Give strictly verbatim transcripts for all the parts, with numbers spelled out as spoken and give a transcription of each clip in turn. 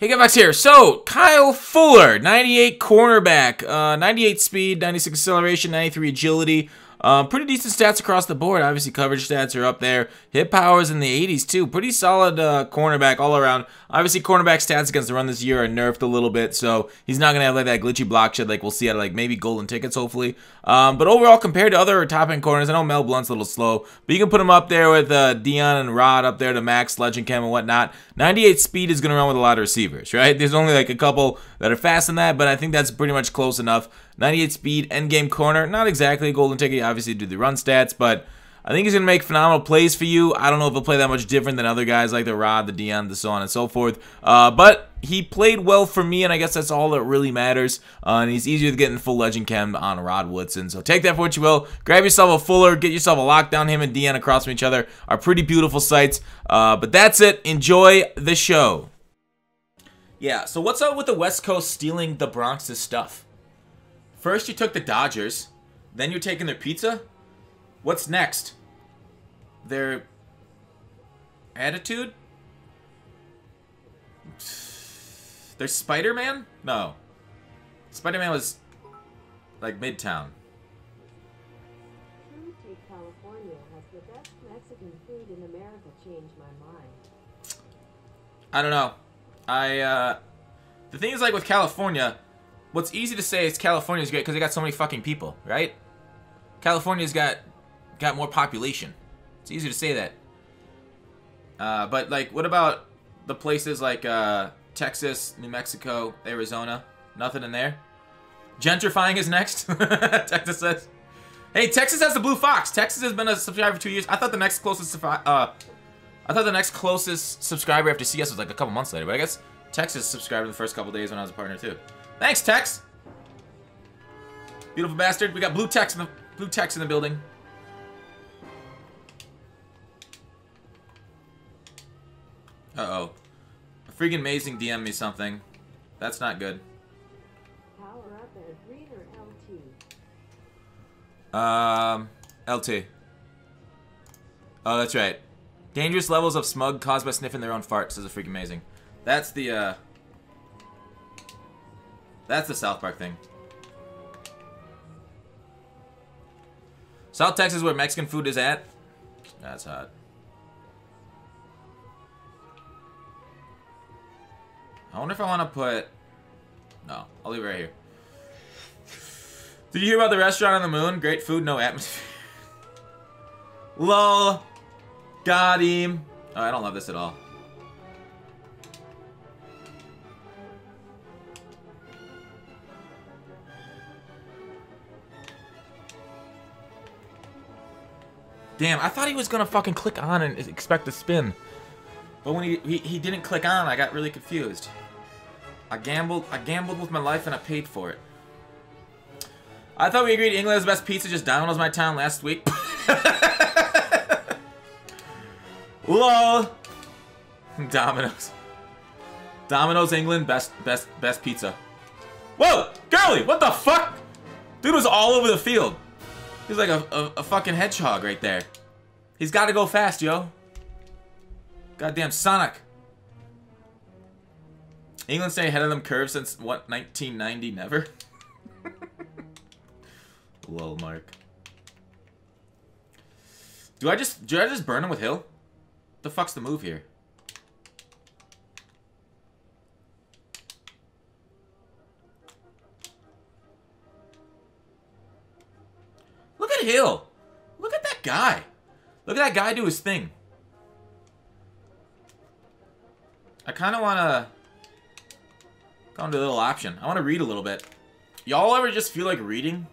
Hey, GotVox here. So, Kyle Fuller, ninety-eight cornerback, uh, ninety-eight speed, ninety-six acceleration, ninety-three agility. Uh, pretty decent stats across the board. Obviously, coverage stats are up there. Hit power's in the eighties, too. Pretty solid uh, cornerback all around. Obviously, cornerback stats against the run this year are nerfed a little bit, so he's not going to have like that glitchy block shit like we'll see at like maybe golden tickets, hopefully. Um, but overall, compared to other top-end corners, I know Mel Blunt's a little slow, but you can put him up there with uh, Deion and Rod up there to Max, Legend Cam, and whatnot. ninety-eight speed is going to run with a lot of receivers, right? There's only like a couple that are fast in that, but I think that's pretty much close enough. ninety-eight speed, endgame corner. Not exactly a golden ticket, obviously, due to the run stats, but I think he's going to make phenomenal plays for you. I don't know if he'll play that much different than other guys like the Rod, the Deion, the so on and so forth. Uh, but he played well for me, and I guess that's all that really matters. Uh, and he's easier to get in full Legend Chem on Rod Woodson. So take that for what you will. Grab yourself a Fuller. Get yourself a lockdown. Him and Deion across from each other are pretty beautiful sights. Uh, but that's it. Enjoy the show. Yeah, so what's up with the West Coast stealing the Bronx's stuff? First, you took the Dodgers. Then you're taking their pizza? What's next? Their attitude? Their Spider-Man? No. Spider-Man was like Midtown. Food Street, California has the best Mexican food in America. Changed my mind. I don't know. I, uh... The thing is, like, with California, what's easy to say is California's great because they got so many fucking people, right? California's got got more population. It's easy to say that. Uh, but, like, what about the places like uh, Texas, New Mexico, Arizona? Nothing in there? Gentrifying is next, Texas says. Hey, Texas has the Blue Fox. Texas has been a subscriber for two years. I thought the next closest... Uh, I thought the next closest subscriber after C S was, like, a couple months later. But I guess Texas subscribed in the first couple days when I was a partner, too. Thanks, Tex. Beautiful bastard. We got blue Tex in the blue Tex in the building. Uh-oh. A freaking amazing D M me something. That's not good. Power up Ed Reed or L T? Um, L T. Oh, that's right. Dangerous levels of smug caused by sniffing their own farts is a freaking amazing. That's the uh That's the South Park thing. South Texas, where Mexican food is at. That's hot. I wonder if I want to put... No, I'll leave it right here. Did you hear about the restaurant on the moon? Great food, no atmosphere. Lol. Got him. Oh, I don't love this at all. Damn, I thought he was gonna fucking click on and expect a spin. But when he, he he didn't click on, I got really confused. I gambled I gambled with my life and I paid for it. I thought we agreed England has the best pizza, just Domino's my town last week. Lol. Domino's. Domino's England, best best best pizza. Whoa! Girly, what the fuck? Dude was all over the field. He's like a, a, a fucking hedgehog right there. He's got to go fast, yo. Goddamn Sonic. England stay ahead of them curves since, what, nineteen ninety? Never? Lol, Mark. Do I just, do I just burn him with Hill? The fuck's the move here? Hill. Look at that guy. Look at that guy do his thing. I kind of want to go into a little option. I want to read a little bit. Y'all ever just feel like reading?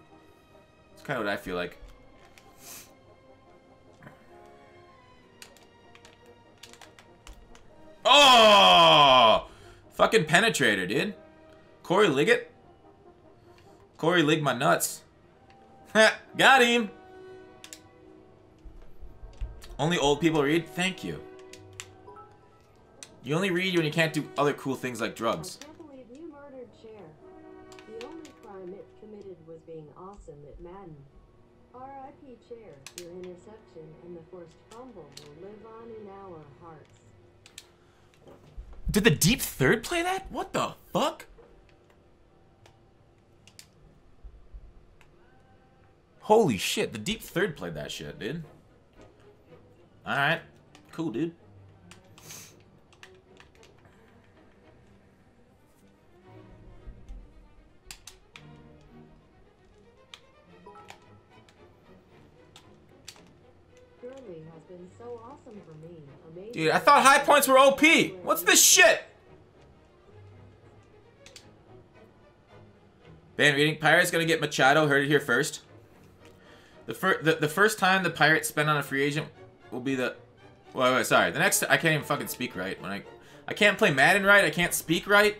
That's kind of what I feel like. Oh! Fucking penetrator, dude. Corey Liggett? Corey Lig my nuts. Got him! Only old people read? Thank you. You only read when you can't do other cool things like drugs. I can't believe you murdered Cher. The only crime it committed was being awesome at Madden. R I P Cher, your interception and the forced fumble will live on in our hearts. Did the deep third play that? What the fuck? Holy shit, the deep third played that shit, dude. Alright. Cool, dude. So awesome for me. Dude, I thought high points were O P. What's this shit? Band reading. Pirates gonna get Machado. Heard it here first. The first, the, the first time the Pirates spend on a free agent will be the. Wait, wait, sorry. The next, I can't even fucking speak right. When I, I can't play Madden right. I can't speak right.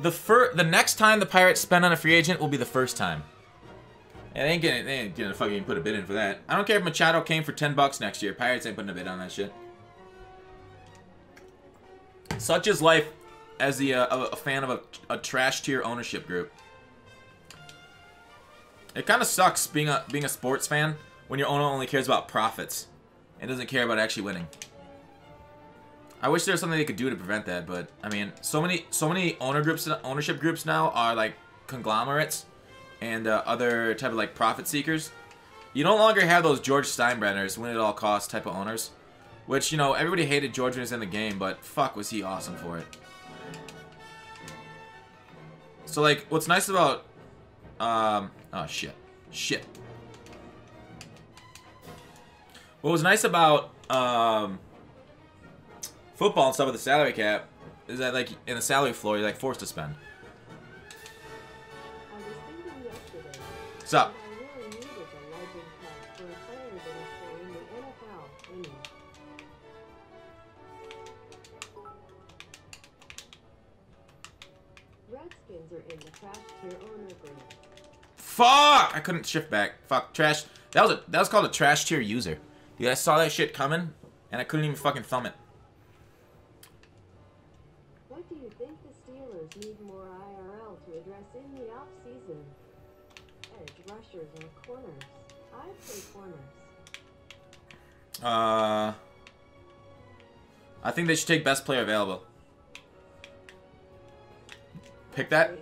The fir, the next time the Pirates spend on a free agent will be the first time. Yeah, they ain't gonna, they ain't gonna fucking put a bid in for that. I don't care if Machado came for ten bucks next year. Pirates ain't putting a bid on that shit. Such is life as the uh, a fan of a, a trash tier ownership group. It kind of sucks being a being a sports fan when your owner only cares about profits and doesn't care about actually winning. I wish there was something they could do to prevent that, but I mean, so many so many owner groups ownership groups now are like conglomerates. And uh, other type of like profit seekers. You no longer have those George Steinbrenners, win at all costs type of owners, which, you know, everybody hated George when he was in the game, but fuck was he awesome for it. So like, what's nice about um oh shit shit what was nice about um football and stuff with the salary cap is that like in the salary floor you're like forced to spend. Up. Redskins are in the trash tier owner group. Fuck! I couldn't shift back. Fuck, trash. That was a that was called a trash tier user. Dude, I saw that shit coming and I couldn't even fucking thumb it. What do you think the Steelers need more I R L to address in the offseason? Rushers and corners. I play corners. Uh, I think they should take best player available. Pick that.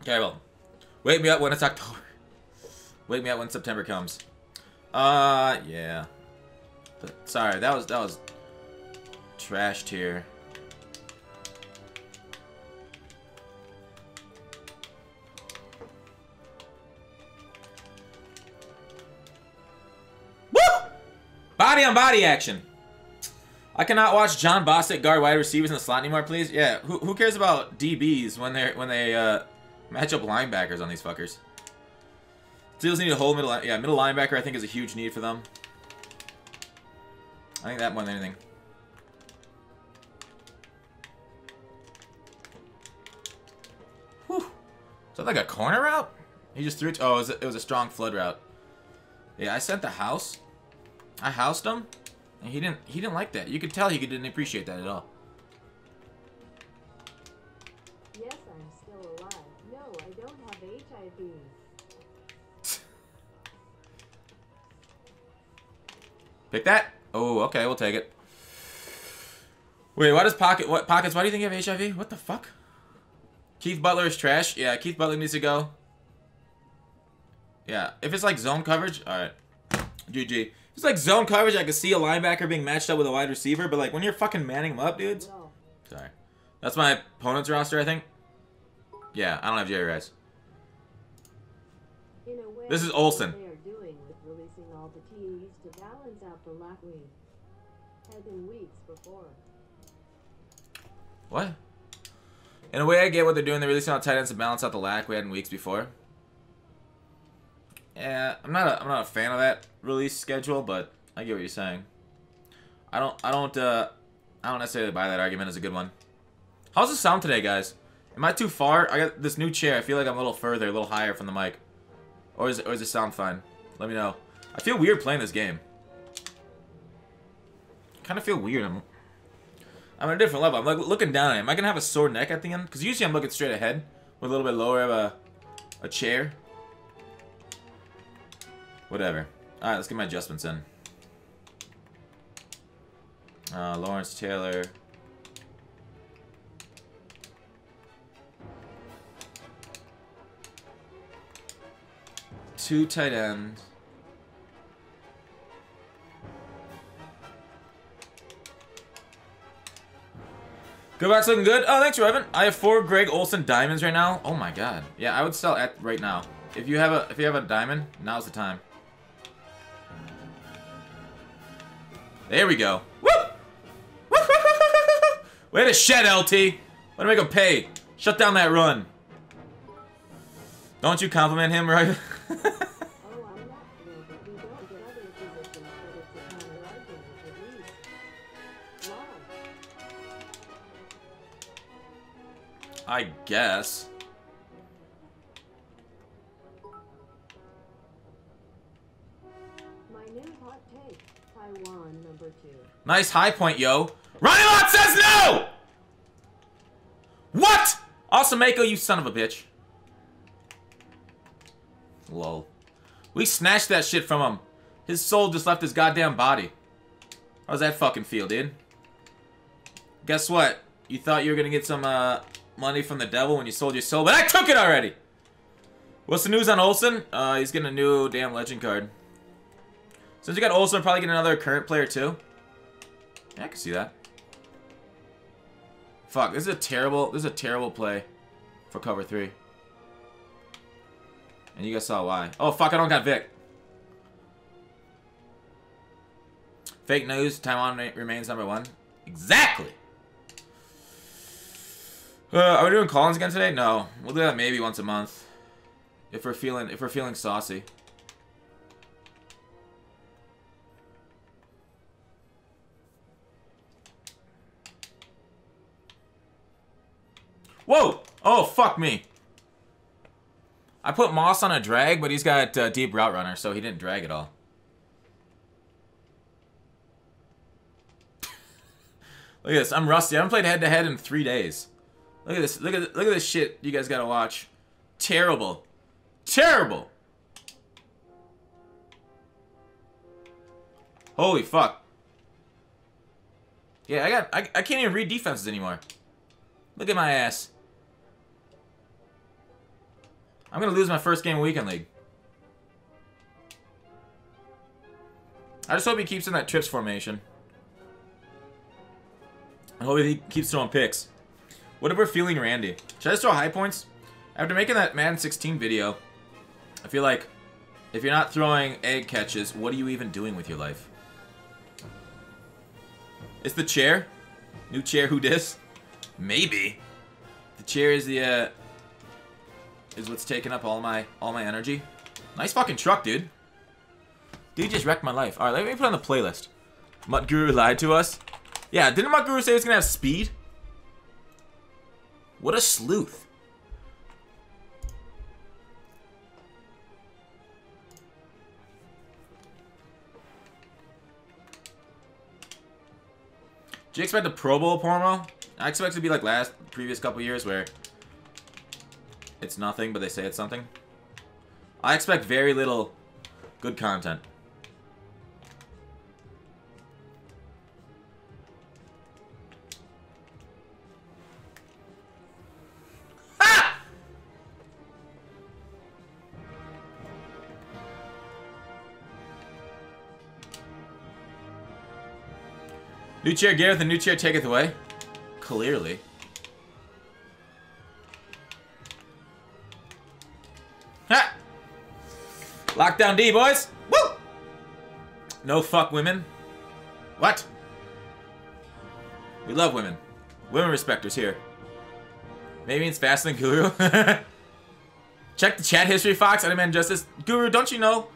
Okay, well, wake me up when it's October. Wake me up when September comes. Uh, yeah. But, sorry, that was that was trash tier. Body on body action. I cannot watch John Bostic guard wide receivers in the slot anymore, please. Yeah, who, who cares about D Bs when they when they uh, match up linebackers on these fuckers? Steelers need a whole middle. Yeah, middle linebacker I think is a huge need for them. I think that more than anything. Whew. Is that like a corner route? He just threw it. Oh, it was a, it was a strong flood route. Yeah, I sent the house. I housed him, and he didn't. He didn't like that. You could tell he didn't appreciate that at all. Yes, I'm still alive. No, I don't have H I V. Pick that. Oh, okay, we'll take it. Wait, why does pocket? What pockets? Why do you think you have H I V? What the fuck? Keith Butler is trash. Yeah, Keith Butler needs to go. Yeah, if it's like zone coverage, all right. G G. It's like zone coverage, I could see a linebacker being matched up with a wide receiver, but like when you're fucking manning them up, dudes. No. Sorry. That's my opponent's roster, I think. Yeah, I don't have Jerry Rice. In a way, this is Olsen. They are doing with releasing all the teams to balance out the lack we had in weeks before. What? In a way, I get what they're doing. They're releasing all tight ends to balance out the lack we had in weeks before. Yeah, I'm not a, I'm not a fan of that release schedule, but I get what you're saying. I don't I don't uh, I don't necessarily buy that argument as a good one. How's the sound today, guys? Am I too far? I got this new chair. I feel like I'm a little further, a little higher from the mic. Or is it, or is the sound fine? Let me know. I feel weird playing this game. I kind of feel weird. I'm I'm at a different level. I'm like looking down. Am I gonna have a sore neck at the end? Because usually I'm looking straight ahead with a little bit lower of a a chair. Whatever. Alright, let's get my adjustments in. Uh, Lawrence Taylor. Two tight ends. GotVoxx looking good. Oh, thanks, Revan. I have four Greg Olsen diamonds right now. Oh my god. Yeah, I would sell at right now. If you have a if you have a diamond, now's the time. There we go. Woo! Woo! Way to shed, L T. Way to make him pay. Shut down that run. Don't you compliment him, right? I guess. My new hot take, Taiwan number two. Nice high point, yo. Ronnie Lott says no! What? Also, Mako, you son of a bitch. Lol. We snatched that shit from him. His soul just left his goddamn body. How's that fucking feel, dude? Guess what? You thought you were gonna get some, uh... money from the devil when you sold your soul, but I took it already! What's the news on Olsen? Uh, he's getting a new damn legend card. Since you got Olsen, probably get another current player too. Yeah, I can see that. Fuck, this is a terrible, this is a terrible play for cover three. And you guys saw why. Oh fuck, I don't got Vic. Fake news, Taiwan remains number one. Exactly! Uh, are we doing call-ins again today? No, we'll do that maybe once a month, if we're feeling if we're feeling saucy. Whoa! Oh fuck me! I put Moss on a drag, but he's got uh, deep route runner, so he didn't drag at all. Look at this! I'm rusty. I haven't played head-to-head in three days. Look at this! Look at look at this shit you guys gotta watch. Terrible, terrible. Holy fuck! Yeah, I got I I can't even read defenses anymore. Look at my ass. I'm gonna lose my first game of weekend league. I just hope he keeps in that trips formation. I hope he keeps throwing picks. What if we're feeling Randy? Should I just throw high points? After making that Madden sixteen video, I feel like if you're not throwing egg catches, what are you even doing with your life? It's the chair? New chair who dis? Maybe. The chair is the uh is what's taking up all my all my energy. Nice fucking truck, dude. Dude just wrecked my life. Alright, let me put on the playlist. MuttGuru lied to us. Yeah, didn't MuttGuru say it's gonna have speed? What a sleuth. Do you expect a Pro Bowl promo? I expect it to be like last previous couple years where it's nothing but they say it's something. I expect very little good content. New chair getteth and new chair taketh away. Clearly. Ha! Lockdown D, boys! Woo! No fuck women. What? We love women. Women respecters here. Maybe it's faster than Guru. Check the chat history, Fox. Edelman Justice. Guru, don't you know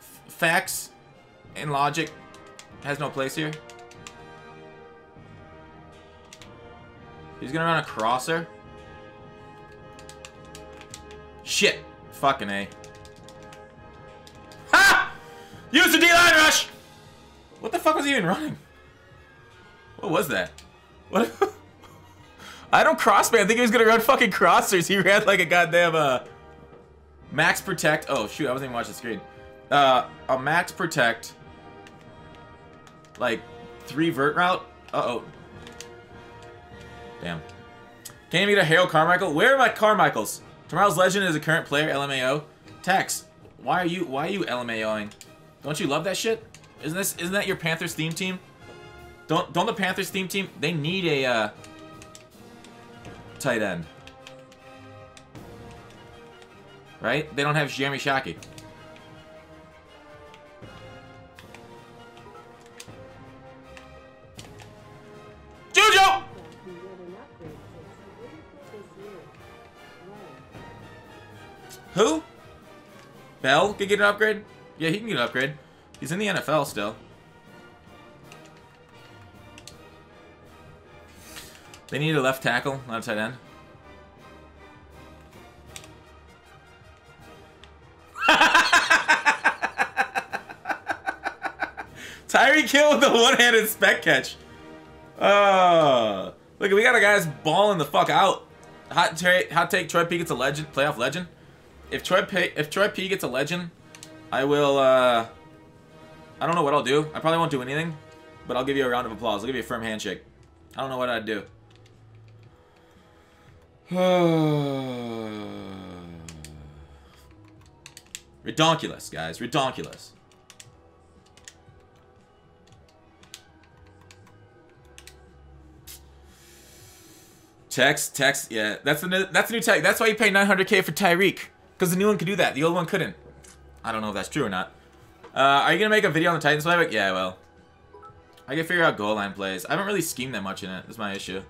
F facts and logic has no place here? He's gonna run a crosser. Shit. Fucking A. Ha! Use the D-line rush! What the fuck was he even running? What was that? What? I don't crossband. I think he was gonna run fucking crossers. He ran like a goddamn, uh... max protect. Oh, shoot. I wasn't even watching the screen. Uh, a max protect. Like, three vert route. Uh-oh. Damn. Can you meet a Harold Carmichael? Where are my Carmichaels? Tomorrow's legend is a current player, L M A O. Tex, why are you why are you LMAOing? Don't you love that shit? Isn't this isn't that your Panthers theme team? Don't don't the Panthers theme team? They need a uh, tight end, right? They don't have Jeremy Shockey. Juju! Who? Bell could get an upgrade? Yeah, he can get an upgrade. He's in the N F L still. They need a left tackle, not a tight end. Tyree killed the one-handed spec catch. Uh, look, we got a guy's balling the fuck out. Hot, ta hot take, Troy P gets a legend, playoff legend. If Troy P, if Troy P gets a legend, I will, uh, I don't know what I'll do. I probably won't do anything, but I'll give you a round of applause. I'll give you a firm handshake. I don't know what I'd do. Redonkulous, guys. Redonkulous. Text, text, yeah. That's the new, that's the new tag. That's why you pay nine hundred K for Tyreek, because the new one could do that. The old one couldn't. I don't know if that's true or not. Uh, are you gonna make a video on the Titans playbook? Yeah, I will. I can figure out goal line plays. I haven't really schemed that much in it. That's my issue.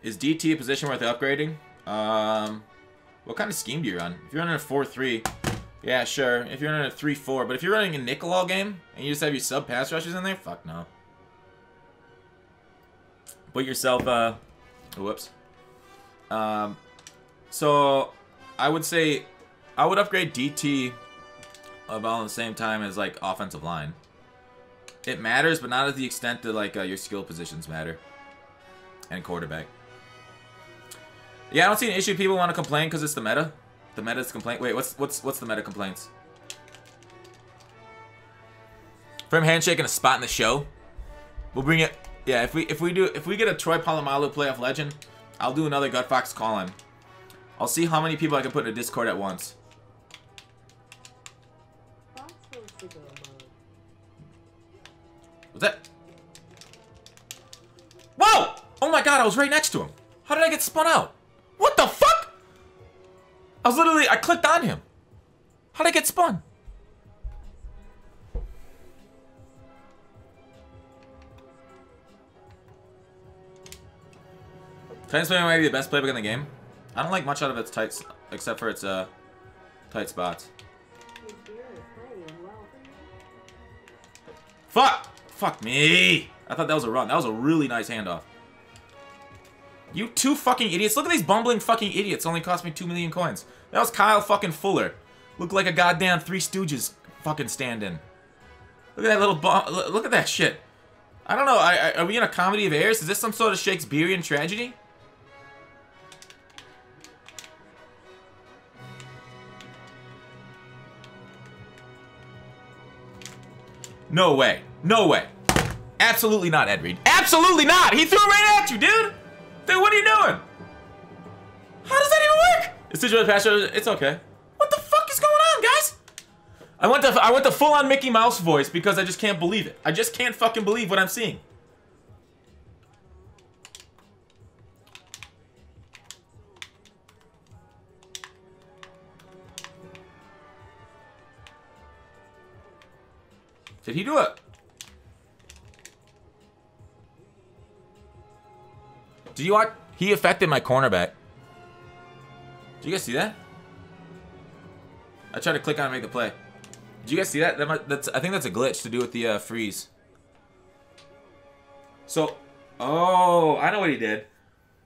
Is D T a position worth upgrading? Um, what kind of scheme do you run? If you're running a four three, yeah, sure. If you're running a three four, but if you're running a nickel all game and you just have your sub pass rushers in there, fuck no. Put yourself, uh, whoops. Um, so I would say I would upgrade D T about the same time as like offensive line. It matters, but not at the extent that like uh, your skill positions matter and quarterback. Yeah, I don't see an issue. People want to complain because it's the meta. The meta's complaint. Wait, what's what's what's the meta complaints? Firm handshake and a spot in the show. We'll bring it. Yeah, if we if we do if we get a Troy Polamalu playoff legend, I'll do another Gutfoxx call-in. I'll see how many people I can put in a Discord at once. What's that? Whoa! Oh my god, I was right next to him. How did I get spun out? What the fuck? I was literally, I clicked on him. How did I get spun? Titans playbook might be the best playbook in the game. I don't like much out of its tight, except for its uh, tight spots. Fuck! Fuck me! I thought that was a run. That was a really nice handoff. You two fucking idiots. Look at these bumbling fucking idiots. Only cost me two million coins. That was Kyle fucking Fuller. Looked like a goddamn Three Stooges fucking stand-in. Look at that little bum. Look at that shit. I don't know. I, I, are we in a comedy of errors? Is this some sort of Shakespearean tragedy? No way. No way. Absolutely not, Ed Reed. Absolutely not! He threw it right at you, dude! Dude, what are you doing? How does that even work? It's digital pass rush. It's okay. What the fuck is going on, guys? I went to I went to full-on Mickey Mouse voice because I just can't believe it. I just can't fucking believe what I'm seeing. Did he do it? Did you watch? He affected my cornerback. Did you guys see that? I tried to click on and make the play. Did you guys see that? that might, that's, I think that's a glitch to do with the uh, freeze. So, oh, I know what he did.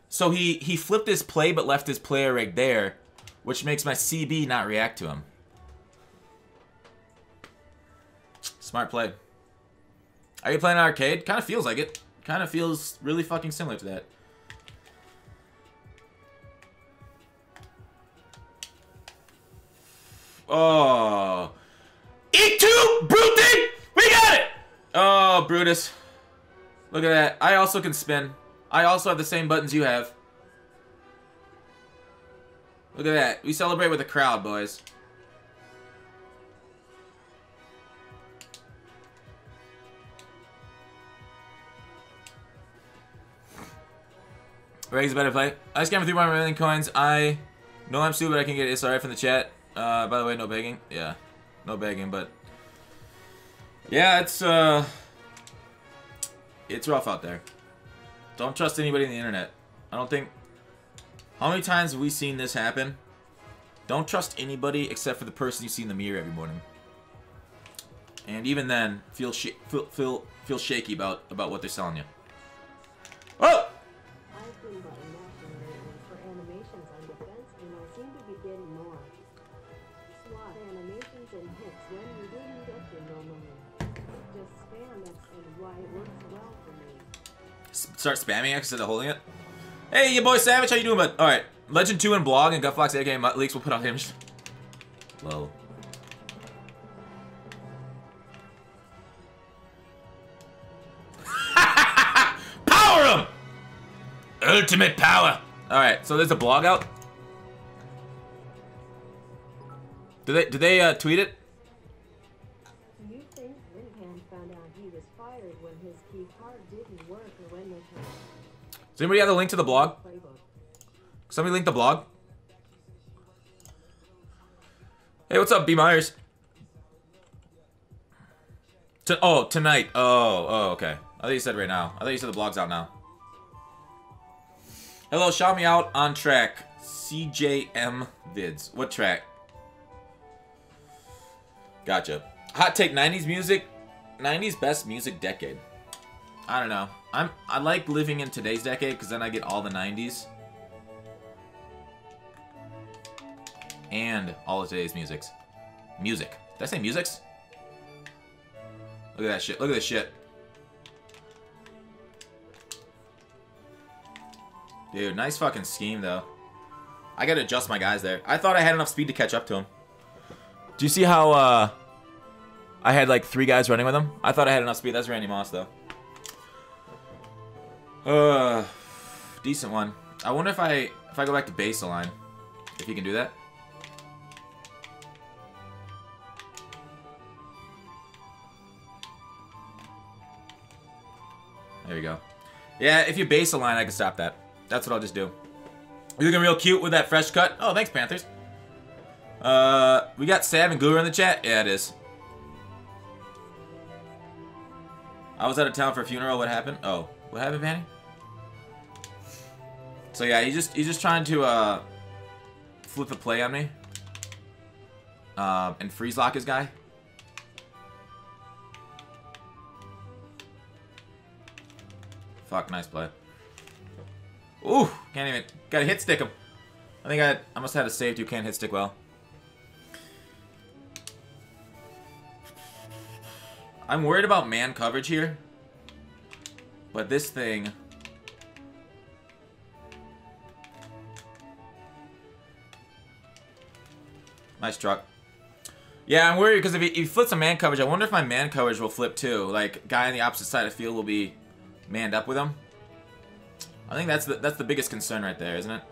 So he, he flipped his play but left his player right there, which makes my C B not react to him. Smart play. Are you playing arcade? Kind of feels like it. Kind of feels really fucking similar to that. Oh. E two Brutus! We got it! Oh, Brutus. Look at that. I also can spin. I also have the same buttons you have. Look at that. We celebrate with the crowd, boys. Reg's a better play. I just got three more million coins. I know I'm stupid, but I can get S R A from the chat. Uh, by the way, no begging. Yeah. No begging, but... Yeah, it's, uh... It's rough out there. Don't trust anybody on the internet. I don't think... How many times have we seen this happen? Don't trust anybody except for the person you see in the mirror every morning. And even then, feel sh feel, feel feel shaky about about what they're selling you. Oh! Start spamming it instead of holding it. Hey, your boy Savage, how you doing, bud? All right, Legend two and Blog and Gutfoxx, aka MuttLeaks, will put out hymns. Low. Power him! Ultimate power. All right, so there's a blog out. Do they do they uh, tweet it? Does anybody have a link to the blog? Somebody link the blog? Hey, what's up, B Myers? To oh, tonight. Oh, oh, okay. I thought you said right now. I thought you said the blog's out now. Hello, shout me out on track. C J M Vids. What track? Gotcha. Hot take, nineties music. nineties best music decade. I don't know. I'm, I like living in today's decade because then I get all the nineties. And all of today's musics. Music. Did I say musics? Look at that shit. Look at this shit. Dude, nice fucking scheme, though. I gotta adjust my guys there. I thought I had enough speed to catch up to him. Do you see how uh, I had like three guys running with him? I thought I had enough speed. That's Randy Moss, though. Uh, decent one. I wonder if I if I go back to baseline, if you can do that. There you go. Yeah, if you baseline, I can stop that. That's what I'll just do. You're looking real cute with that fresh cut. Oh, thanks, Panthers. Uh, we got Sav and Guru in the chat. Yeah, it is. I was out of town for a funeral. What happened? Oh. What happened, Vanny? So yeah, he's just he's just trying to uh, flip a play on me uh, and freeze lock his guy. Fuck, nice play. Ooh, can't even. Gotta hit stick him. I think I I must have had a save. You can't hit stick well. I'm worried about man coverage here. But this thing... Nice truck. Yeah, I'm worried because if he, he flips a man coverage, I wonder if my man coverage will flip too. Like, guy on the opposite side of the field will be manned up with him. I think that's the, that's the biggest concern right there, isn't it?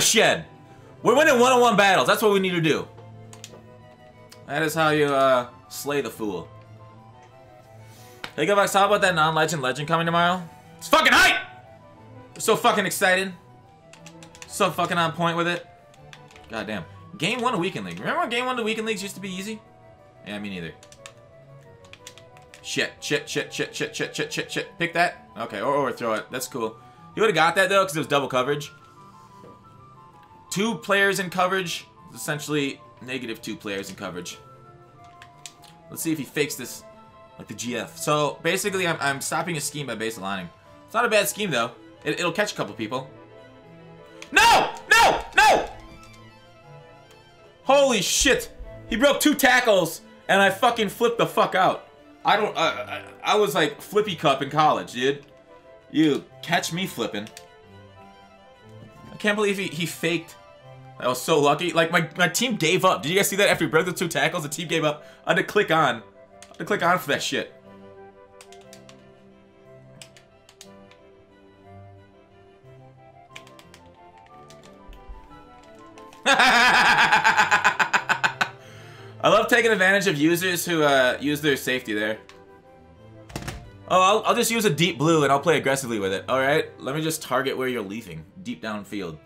Shed. We're winning one-on-one battles. That's what we need to do. That is how you uh, slay the fool. Hey, GotVox, how about that non-legend legend coming tomorrow? It's fucking hype! We're so fucking excited. So fucking on point with it. Goddamn. Game one of Weekend League. Remember when game one of Weekend Leagues used to be easy? Yeah, me neither. Shit, shit, shit, shit, shit, shit, shit, shit, shit. Pick that. Okay, or overthrow it. That's cool. You would have got that, though, because it was double coverage. Two players in coverage, essentially negative two players in coverage. Let's see if he fakes this like the G F. So basically, I'm, I'm stopping a scheme by base aligning. It's not a bad scheme though. It, it'll catch a couple people. No! No! No! Holy shit. He broke two tackles, and I fucking flipped the fuck out. I don't... Uh, I was like Flippy Cup in college, dude. You catch me flipping. I can't believe he, he faked. I was so lucky. Like, my, my team gave up. Did you guys see that? After he broke the two tackles, the team gave up. I had to click on. I had to click on for that shit. I love taking advantage of users who uh, use their safety there. Oh, I'll, I'll just use a deep blue and I'll play aggressively with it. Alright, let me just target where you're leafing. Deep downfield.